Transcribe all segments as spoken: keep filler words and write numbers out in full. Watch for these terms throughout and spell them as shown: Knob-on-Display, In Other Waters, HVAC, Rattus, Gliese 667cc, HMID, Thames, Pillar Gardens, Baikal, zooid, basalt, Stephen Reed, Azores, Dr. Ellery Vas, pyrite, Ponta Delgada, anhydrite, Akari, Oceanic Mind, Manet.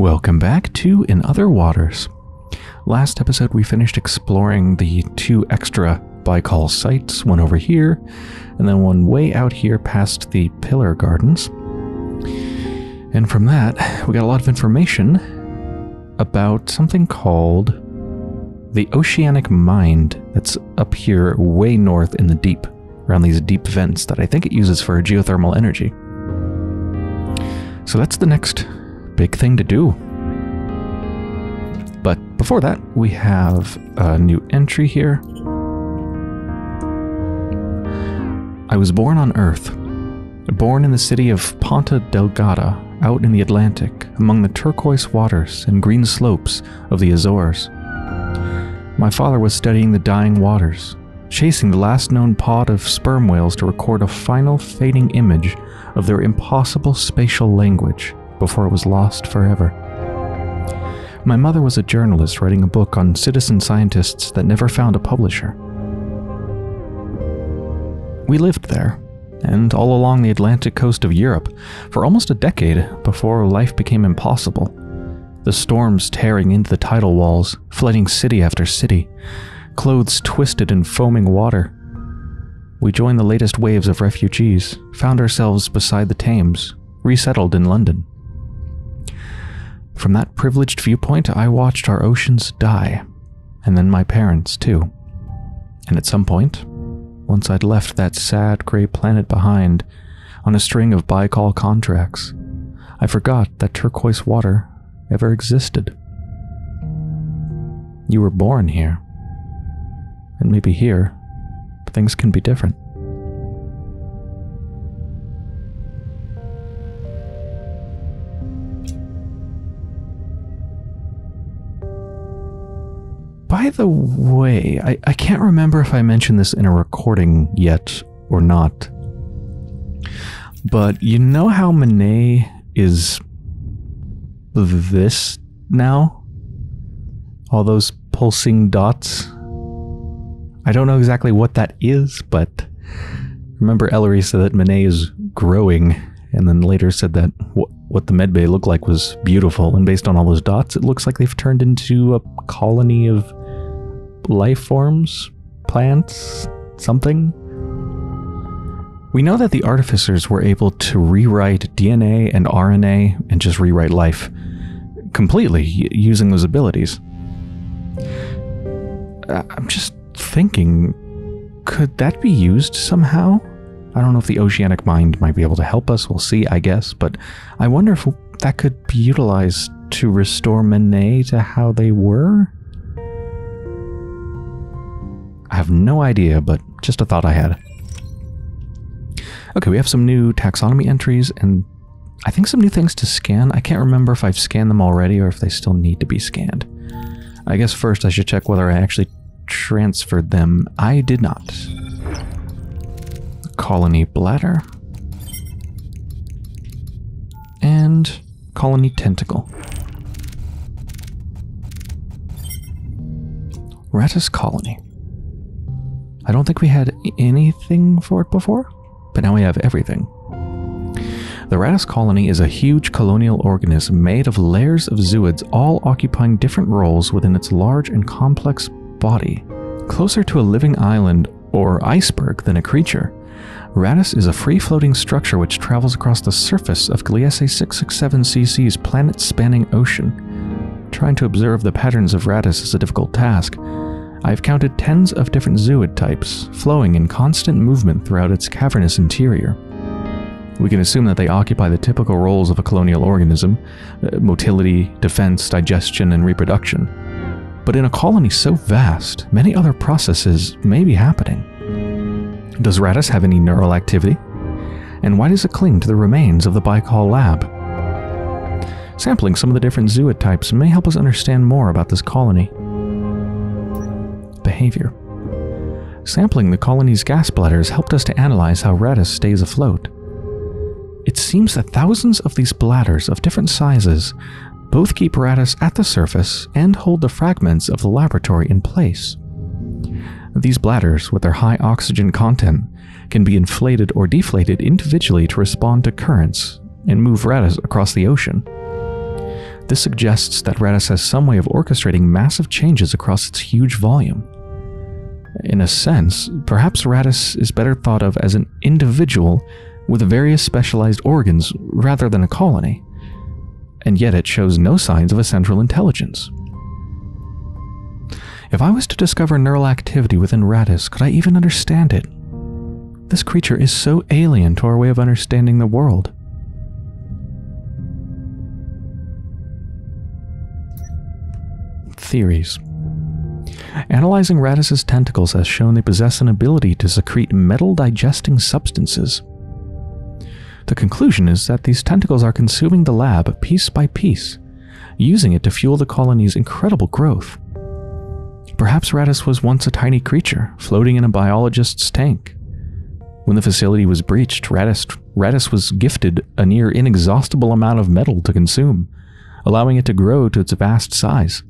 Welcome back to In Other Waters. Last episode we finished exploring the two extra Baikal sites, one over here, and then one way out here past the Pillar Gardens. And from that, we got a lot of information about something called the Oceanic Mind that's up here way north in the deep, around these deep vents that I think it uses for geothermal energy. So that's the next big thing to do. But before that, we have a new entry here. I was born on Earth, born in the city of Ponta Delgada, out in the Atlantic, among the turquoise waters and green slopes of the Azores. My father was studying the dying waters, chasing the last known pod of sperm whales to record a final fading image of their impossible spatial language before it was lost forever. My mother was a journalist writing a book on citizen scientists that never found a publisher. We lived there, and all along the Atlantic coast of Europe, for almost a decade before life became impossible. The storms tearing into the tidal walls, flooding city after city, clothes twisted in foaming water. We joined the latest waves of refugees, found ourselves beside the Thames, resettled in London. From that privileged viewpoint, I watched our oceans die, and then my parents too. And at some point, once I'd left that sad gray planet behind on a string of Baikal contracts, I forgot that turquoise water ever existed. You were born here, and maybe here, things can be different. By the way, I, I can't remember if I mentioned this in a recording yet or not, but you know how Manet is this now? All those pulsing dots? I don't know exactly what that is, but remember Ellery said that Manet is growing, and then later said that what, what the medbay looked like was beautiful, and based on all those dots, it looks like they've turned into a colony of life forms, plants, something. We know that the artificers were able to rewrite D N A and R N A and just rewrite life completely using those abilities. I'm just thinking, could that be used somehow? I don't know if the Oceanic Mind might be able to help us. We'll see, I guess, but I wonder if that could be utilized to restore Manet to how they were? I have no idea, but just a thought I had. Okay, we have some new taxonomy entries and I think some new things to scan. I can't remember if I've scanned them already or if they still need to be scanned. I guess first I should check whether I actually transferred them. I did not. Colony bladder. And colony tentacle. Rattus colony. I don't think we had anything for it before, but now we have everything. The Rattus colony is a huge colonial organism made of layers of zooids all occupying different roles within its large and complex body. Closer to a living island or iceberg than a creature, Rattus is a free-floating structure which travels across the surface of Gliese six six seven c c's planet-spanning ocean. Trying to observe the patterns of Rattus is a difficult task. I've counted tens of different zooid types, flowing in constant movement throughout its cavernous interior. We can assume that they occupy the typical roles of a colonial organism, uh, motility, defense, digestion, and reproduction. But in a colony so vast, many other processes may be happening. Does Rattus have any neural activity? And why does it cling to the remains of the Baikal lab? Sampling some of the different zooid types may help us understand more about this colony. Behavior. Sampling the colony's gas bladders helped us to analyze how Rattus stays afloat. It seems that thousands of these bladders of different sizes both keep Rattus at the surface and hold the fragments of the laboratory in place. These bladders, with their high oxygen content, can be inflated or deflated individually to respond to currents and move Rattus across the ocean. This suggests that Rattus has some way of orchestrating massive changes across its huge volume. In a sense, perhaps Rattus is better thought of as an individual with various specialized organs rather than a colony, and yet it shows no signs of a central intelligence. If I was to discover neural activity within Rattus, could I even understand it? This creature is so alien to our way of understanding the world. Theories. Analyzing Rattus's tentacles has shown they possess an ability to secrete metal-digesting substances. The conclusion is that these tentacles are consuming the lab piece by piece, using it to fuel the colony's incredible growth. Perhaps Rattus was once a tiny creature, floating in a biologist's tank. When the facility was breached, Rattus, Rattus was gifted a near inexhaustible amount of metal to consume, allowing it to grow to its vast size.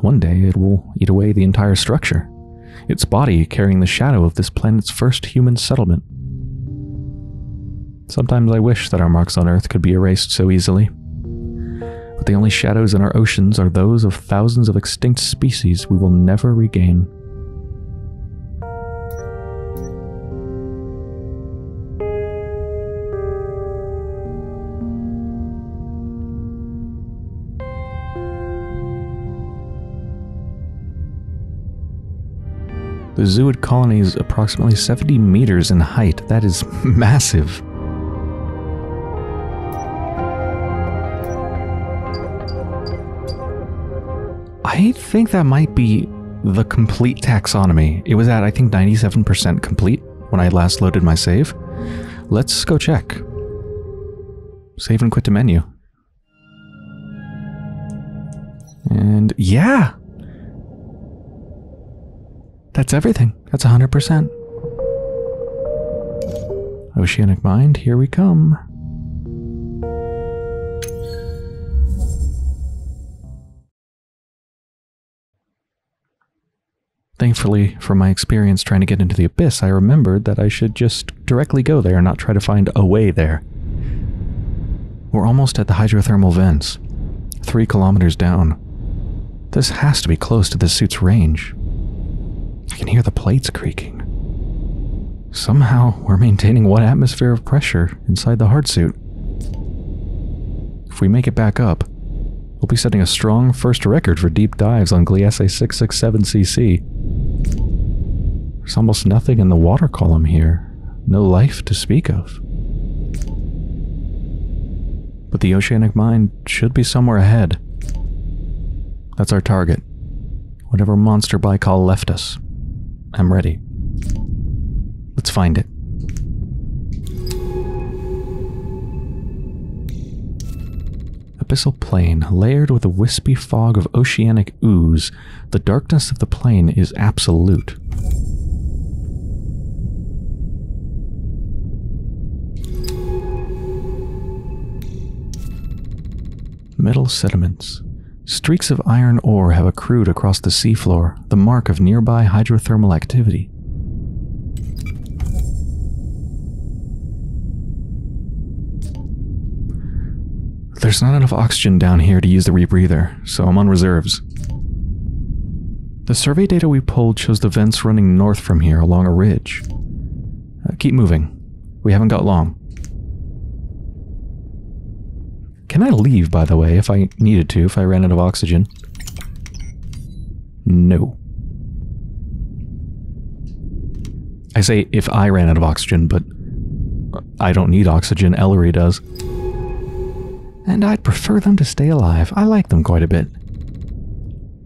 One day, it will eat away the entire structure, its body carrying the shadow of this planet's first human settlement. Sometimes I wish that our marks on Earth could be erased so easily. But the only shadows in our oceans are those of thousands of extinct species we will never regain. The zooid colony is approximately seventy meters in height. That is massive. I think that might be the complete taxonomy. It was at, I think, ninety-seven percent complete when I last loaded my save. Let's go check. Save and quit to menu. And yeah! That's everything. That's one hundred percent. Oceanic Mind, here we come. Thankfully, from my experience trying to get into the abyss, I remembered that I should just directly go there and not try to find a way there. We're almost at the hydrothermal vents, three kilometers down. This has to be close to the suit's range. I can hear the plates creaking. Somehow, we're maintaining one atmosphere of pressure inside the hard suit. If we make it back up, we'll be setting a strong first record for deep dives on Gliese six six seven c c. There's almost nothing in the water column here. No life to speak of. But the Oceanic Mind should be somewhere ahead. That's our target. Whatever monster Baikal left us. I'm ready. Let's find it. Abyssal plain, layered with a wispy fog of oceanic ooze, the darkness of the plain is absolute. Metal sediments. Streaks of iron ore have accrued across the seafloor, the mark of nearby hydrothermal activity. There's not enough oxygen down here to use the rebreather, so I'm on reserves. The survey data we pulled shows the vents running north from here along a ridge. Uh, keep moving. We haven't got long. Can I leave, by the way, if I needed to, if I ran out of oxygen? No. I say if I ran out of oxygen, but I don't need oxygen, Ellery does. And I'd prefer them to stay alive. I like them quite a bit.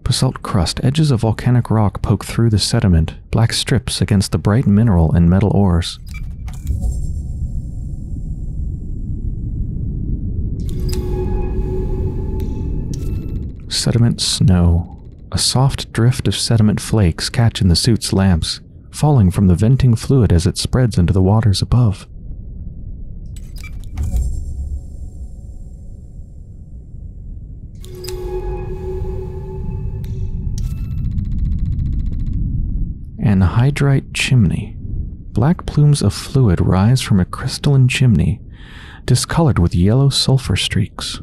Basalt crust, edges of volcanic rock poke through the sediment, black strips against the bright mineral and metal ores. Sediment snow. A soft drift of sediment flakes catch in the suit's lamps, falling from the venting fluid as it spreads into the waters above. Anhydrite chimney. Black plumes of fluid rise from a crystalline chimney, discolored with yellow sulfur streaks.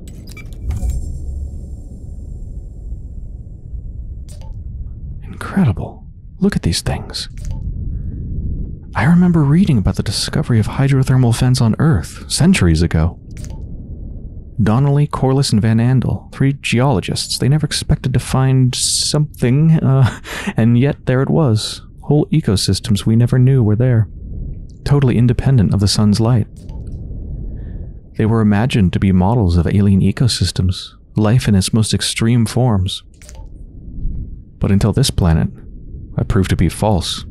Incredible. Look at these things. I remember reading about the discovery of hydrothermal vents on Earth centuries ago. Donnelly, Corliss, and Van Andel, three geologists. They never expected to find something, uh, and yet there it was. Whole ecosystems we never knew were there, totally independent of the sun's light. They were imagined to be models of alien ecosystems, life in its most extreme forms. But until this planet, it proved to be false.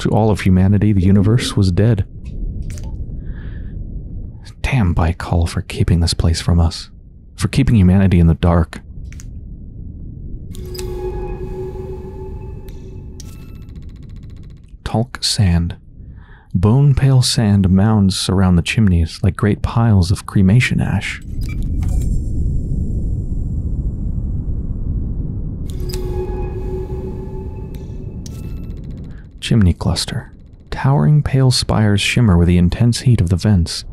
To all of humanity, the universe was dead. Damn Baikal for keeping this place from us. For keeping humanity in the dark. Talc sand. Bone-pale sand mounds surround the chimneys like great piles of cremation ash. Chimney cluster. Towering pale spires shimmer with the intense heat of the vents,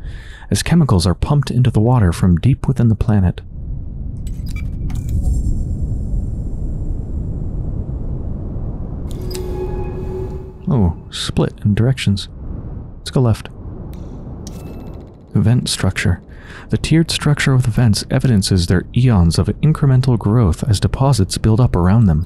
as chemicals are pumped into the water from deep within the planet. Oh, split in directions. Let's go left. Vent structure. The tiered structure of the vents evidences their eons of incremental growth as deposits build up around them.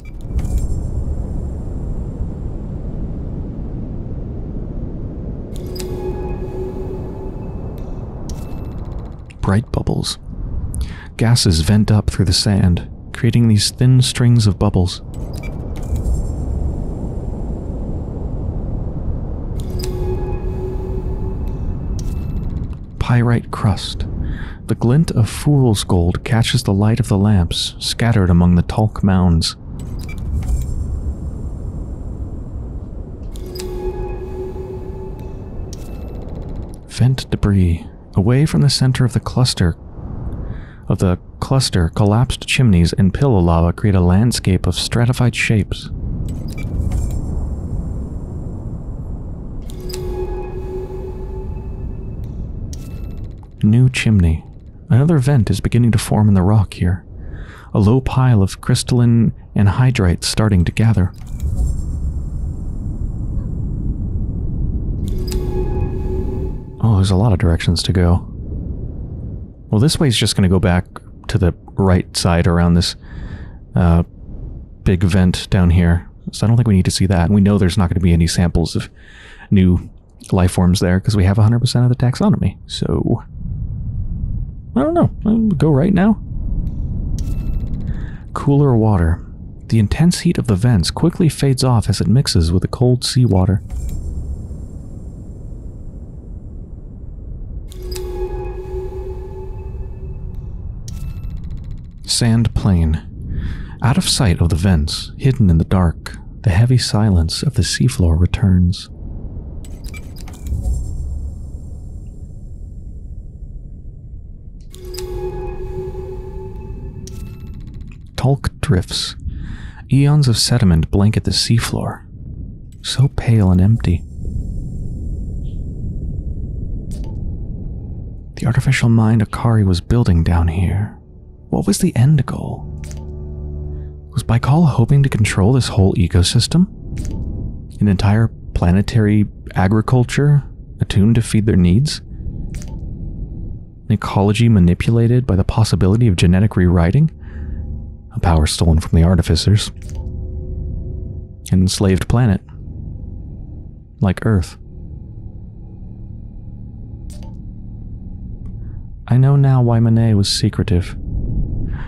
Bright bubbles. Gases vent up through the sand, creating these thin strings of bubbles. Pyrite crust. The glint of fool's gold catches the light of the lamps scattered among the talc mounds. Vent debris. Away from the center of the cluster, of the cluster, collapsed chimneys and pillow lava create a landscape of stratified shapes. New chimney. Another vent is beginning to form in the rock here. A low pile of crystalline anhydrite starting to gather. Oh, there's a lot of directions to go. Well, this way's just going to go back to the right side around this uh, big vent down here. So I don't think we need to see that. And we know there's not going to be any samples of new life forms there because we have one hundred percent of the taxonomy. So, I don't know. I'll go right now. Cooler water. The intense heat of the vents quickly fades off as it mixes with the cold seawater. Sand plain. Out of sight of the vents, hidden in the dark, the heavy silence of the seafloor returns. Talc drifts. Eons of sediment blanket the seafloor. So pale and empty. The artificial mind Akari was building down here. What was the end goal? Was Baikal hoping to control this whole ecosystem? An entire planetary agriculture attuned to feed their needs? An ecology manipulated by the possibility of genetic rewriting? A power stolen from the artificers. An enslaved planet. Like Earth. I know now why Manet was secretive.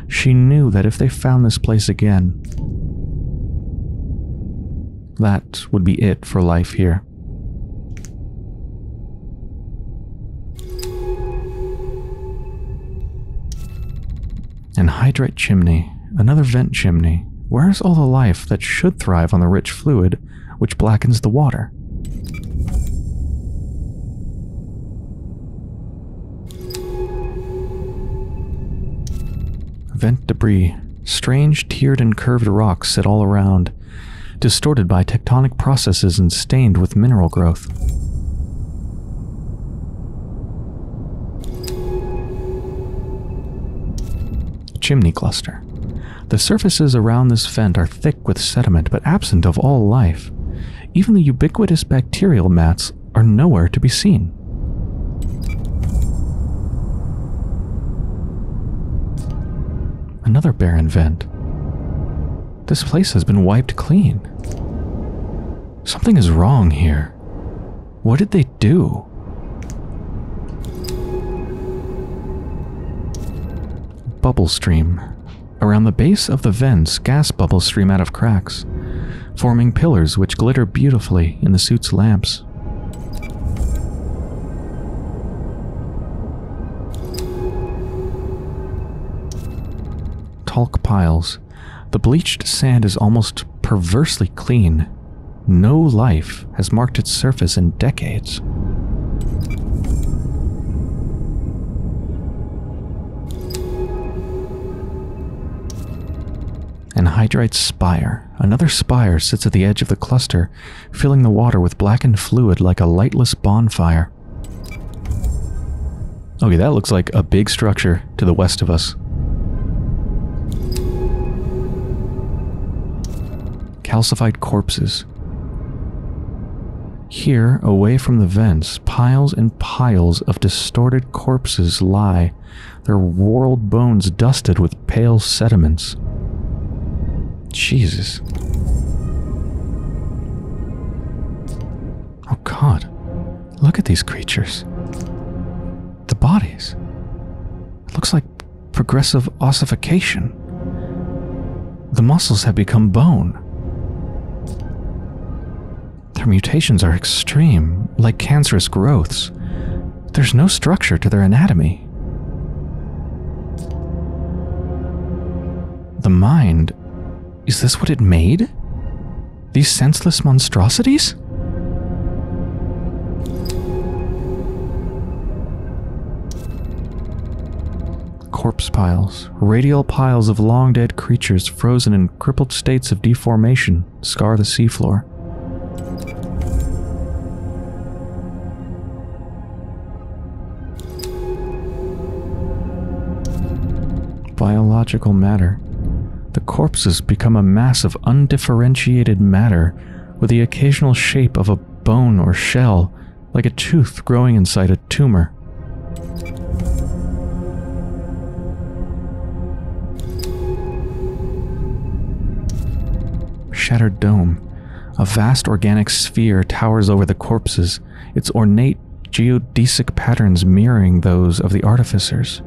She knew that if they found this place again, that would be it for life here. Anhydrite chimney, another vent chimney. Where's all the life that should thrive on the rich fluid which blackens the water? Vent debris. Strange tiered and curved rocks sit all around, distorted by tectonic processes and stained with mineral growth. Chimney cluster. The surfaces around this vent are thick with sediment but absent of all life. Even the ubiquitous bacterial mats are nowhere to be seen. Another barren vent. This place has been wiped clean. Something is wrong here. What did they do? Bubble stream. Around the base of the vents, gas bubbles stream out of cracks, forming pillars which glitter beautifully in the suit's lamps. Talc piles. The bleached sand is almost perversely clean. No life has marked its surface in decades. Anhydrite spire. Another spire sits at the edge of the cluster, filling the water with blackened fluid like a lightless bonfire. Okay, that looks like a big structure to the west of us. Calcified corpses. Here, away from the vents, piles and piles of distorted corpses lie, their whorled bones dusted with pale sediments. Jesus. Oh God, look at these creatures. The bodies. It looks like progressive ossification. The muscles have become bone. Their mutations are extreme, like cancerous growths. There's no structure to their anatomy. The mind. Is this what it made? These senseless monstrosities? Corpse piles, radial piles of long-dead creatures frozen in crippled states of deformation, scar the seafloor. Biological matter. The corpses become a mass of undifferentiated matter with the occasional shape of a bone or shell, like a tooth growing inside a tumor. Shattered dome. A vast organic sphere towers over the corpses, its ornate geodesic patterns mirroring those of the artificers.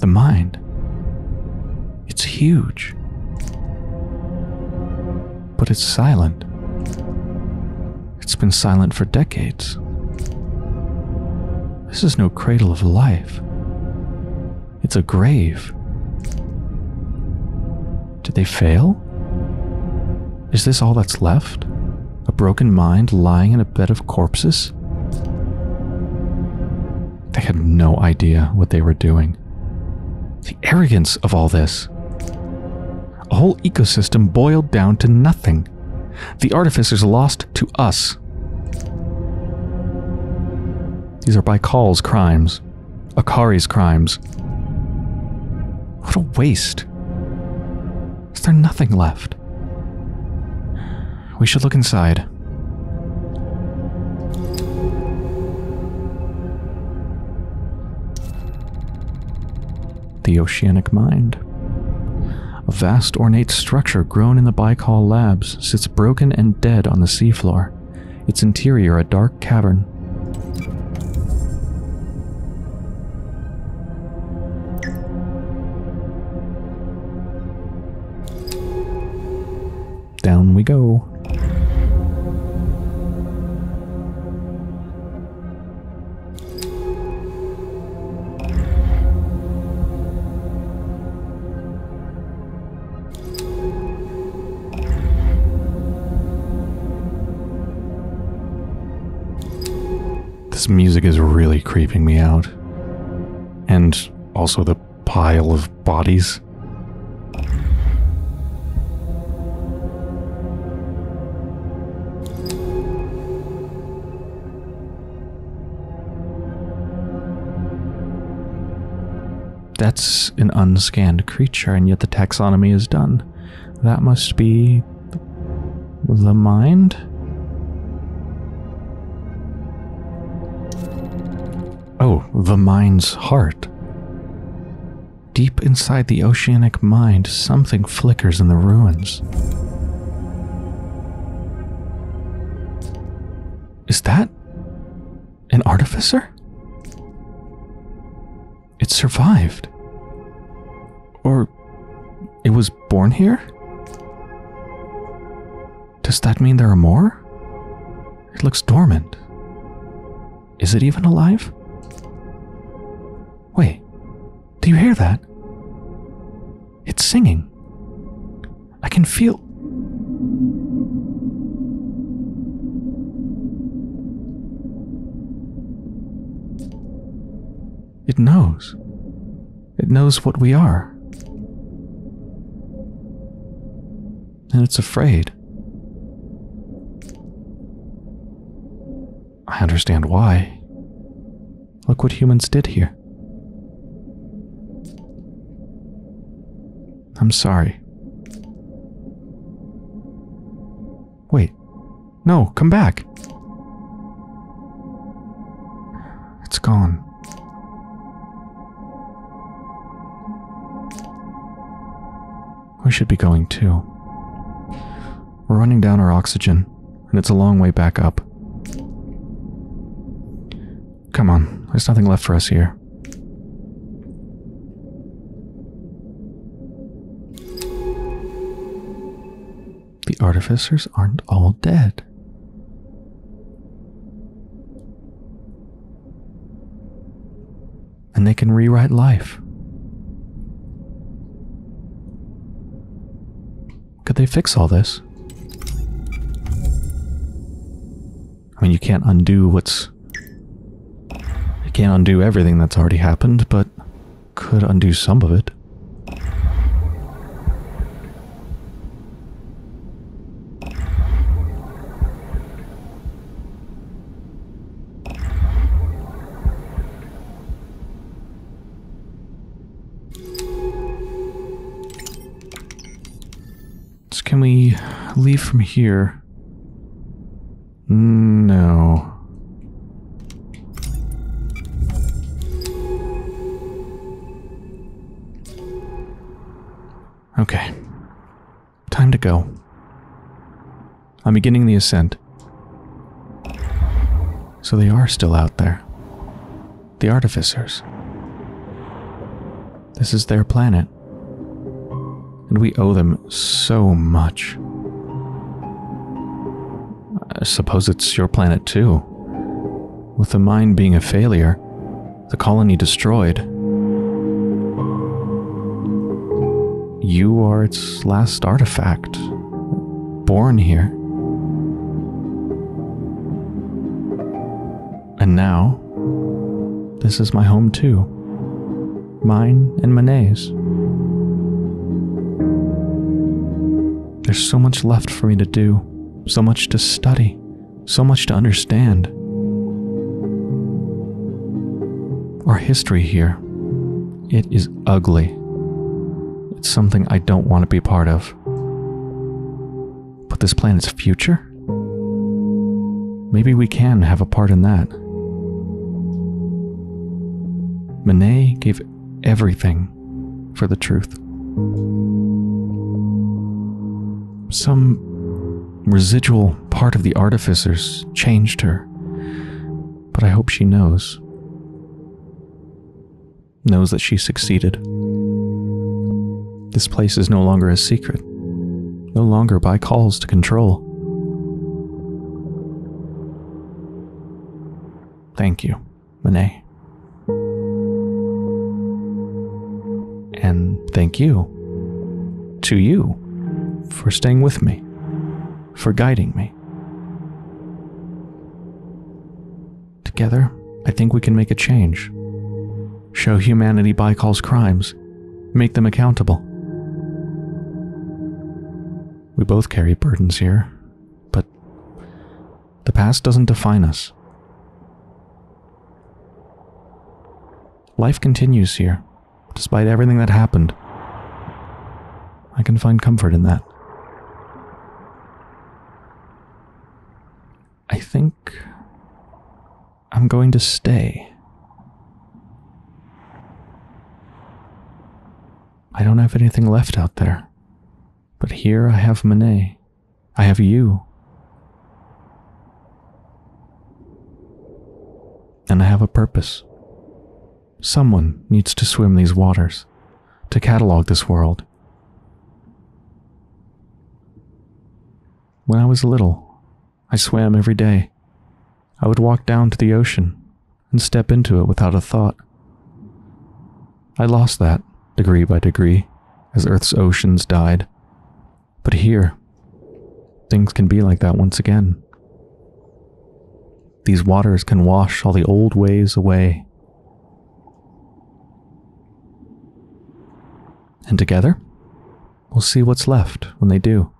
The mind. It's huge. But it's silent. It's been silent for decades. This is no cradle of life. It's a grave. Did they fail? Is this all that's left? A broken mind lying in a bed of corpses? They had no idea what they were doing. The arrogance of all this. A whole ecosystem boiled down to nothing. The artificers lost to us. These are Baikal's crimes. Akari's crimes. What a waste. Is there nothing left? We should look inside. The Oceanic Mind. A vast ornate structure grown in the Baikal labs sits broken and dead on the seafloor, its interior a dark cavern. Down we go. This music is really creeping me out. And also the pile of bodies. That's an unscanned creature, and yet the taxonomy is done. That must be the mind? Oh, the mind's heart. Deep inside the oceanic mind, something flickers in the ruins. Is that an artificer? It survived. Or it was born here? Does that mean there are more? It looks dormant. Is it even alive? Wait, do you hear that? It's singing. I can feel... It knows. It knows what we are. And it's afraid. I understand why. Look what humans did here. I'm sorry. Wait. No, come back. It's gone. We should be going too. We're running down our oxygen, and it's a long way back up. Come on, there's nothing left for us here. The artificers aren't all dead. And they can rewrite life. Could they fix all this? I mean, you can't undo what's... You can't undo everything that's already happened, but could undo some of it. Can we leave from here? No. Okay. Time to go. I'm beginning the ascent. So they are still out there. The artificers. This is their planet. And we owe them so much. I suppose it's your planet too. With the mine being a failure, the colony destroyed, you are its last artifact, born here. And now, this is my home too. Mine and Manet's. There's so much left for me to do, so much to study, so much to understand. Our history here, it is ugly. It's something I don't want to be part of. But this planet's future? Maybe we can have a part in that. Manet gave everything for the truth. Some residual part of the artificers changed her, but I hope she knows. Knows that she succeeded. This place is no longer a secret, no longer by calls to control. Thank you, Manet. And thank you to you. For staying with me, for guiding me. Together, I think we can make a change. Show humanity Baikal's crimes, make them accountable. We both carry burdens here, but the past doesn't define us. Life continues here, despite everything that happened. I can find comfort in that. I think I'm going to stay. I don't have anything left out there, but here I have Manet. I have you. And I have a purpose. Someone needs to swim these waters, to catalog this world. When I was little, I swam every day. I would walk down to the ocean and step into it without a thought. I lost that, degree by degree, as Earth's oceans died. But here, things can be like that once again. These waters can wash all the old ways away. And together, we'll see what's left when they do.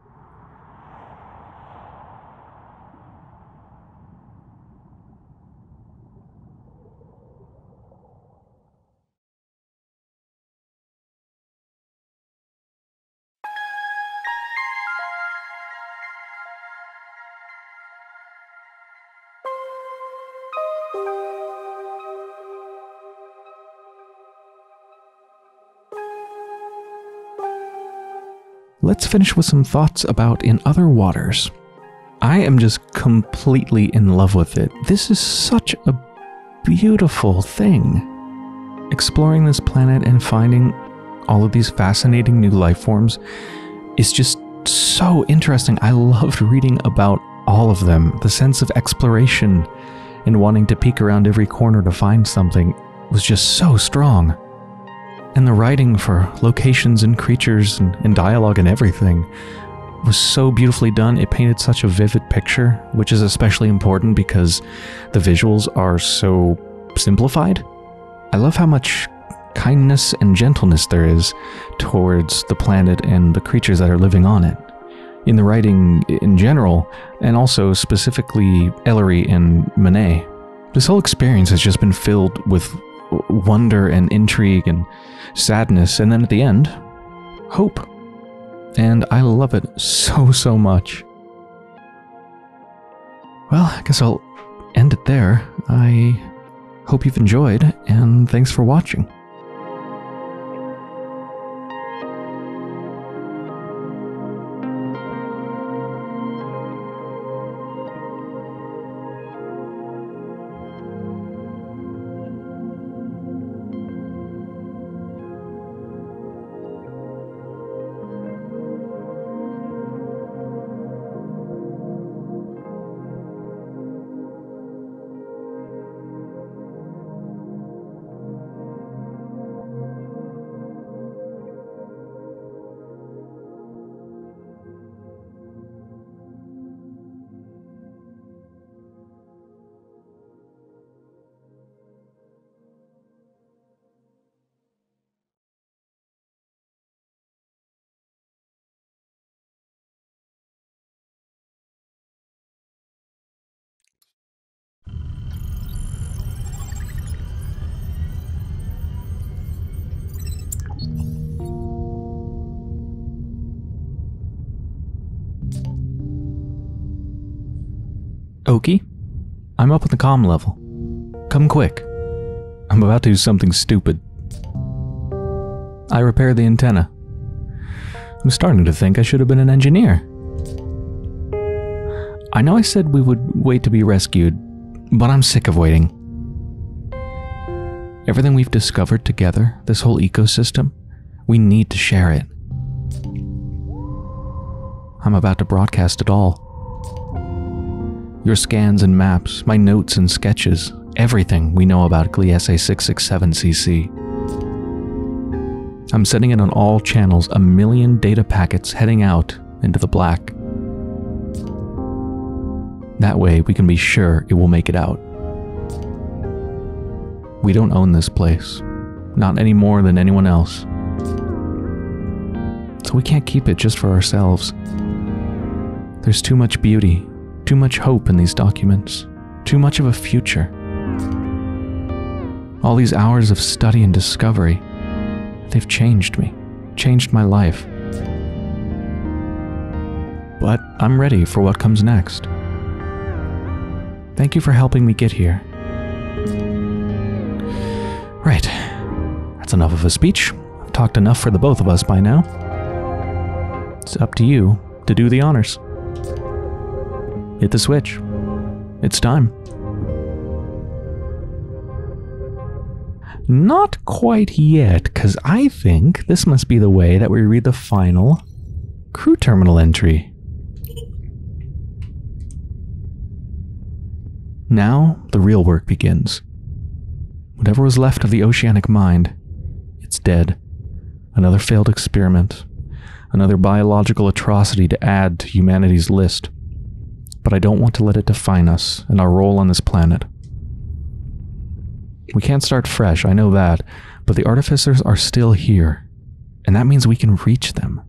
Let's finish with some thoughts about In Other Waters. I am just completely in love with it. This is such a beautiful thing. Exploring this planet and finding all of these fascinating new life forms is just so interesting. I loved reading about all of them. The sense of exploration and wanting to peek around every corner to find something was just so strong. And the writing for locations and creatures and, and dialogue and everything was so beautifully done. It painted such a vivid picture, which is especially important because the visuals are so simplified. I love how much kindness and gentleness there is towards the planet and the creatures that are living on it. In the writing in general, and also specifically Ellery and Manet, this whole experience has just been filled with wonder and intrigue and sadness, and then at the end, hope. And I love it so, so much. Well, I guess I'll end it there. I hope you've enjoyed, and thanks for watching. Okie, I'm up on the comm level. Come quick. I'm about to do something stupid. I repaired the antenna. I'm starting to think I should have been an engineer. I know I said we would wait to be rescued, but I'm sick of waiting. Everything we've discovered together, this whole ecosystem, we need to share it. I'm about to broadcast it all. Your scans and maps, my notes and sketches, everything we know about Gliese six six seven C C. I'm sending it on all channels, a million data packets heading out into the black. That way we can be sure it will make it out. We don't own this place, not any more than anyone else. So we can't keep it just for ourselves. There's too much beauty. Too much hope in these documents, too much of a future. All these hours of study and discovery, They've changed me, changed my life. But I'm ready for what comes next. Thank you for helping me get here. Right, that's enough of a speech. I've talked enough for the both of us by now. It's up to you to do the honors. Hit the switch. It's time. Not quite yet, because I think this must be the way that we read the final crew terminal entry. Now, the real work begins. Whatever was left of the Oceanic Mind, it's dead. Another failed experiment. Another biological atrocity to add to humanity's list. But I don't want to let it define us and our role on this planet. We can't start fresh, I know that, but the artificers are still here, and that means we can reach them.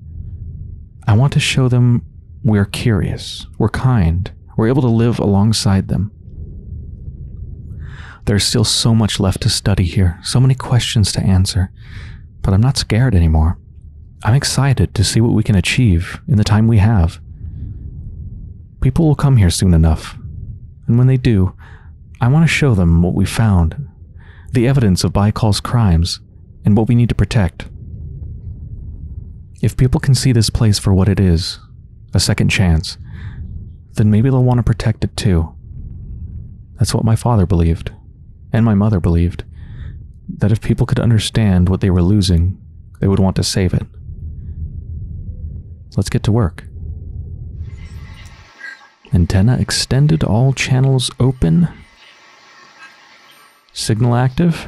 I want to show them we're curious, we're kind, we're able to live alongside them. There's still so much left to study here, so many questions to answer, but I'm not scared anymore. I'm excited to see what we can achieve in the time we have. People will come here soon enough, and when they do, I want to show them what we found, the evidence of Baikal's crimes, and what we need to protect. If people can see this place for what it is, a second chance, then maybe they'll want to protect it too. That's what my father believed, and my mother believed, that if people could understand what they were losing, they would want to save it. Let's get to work. Antenna extended, all channels open. Signal active.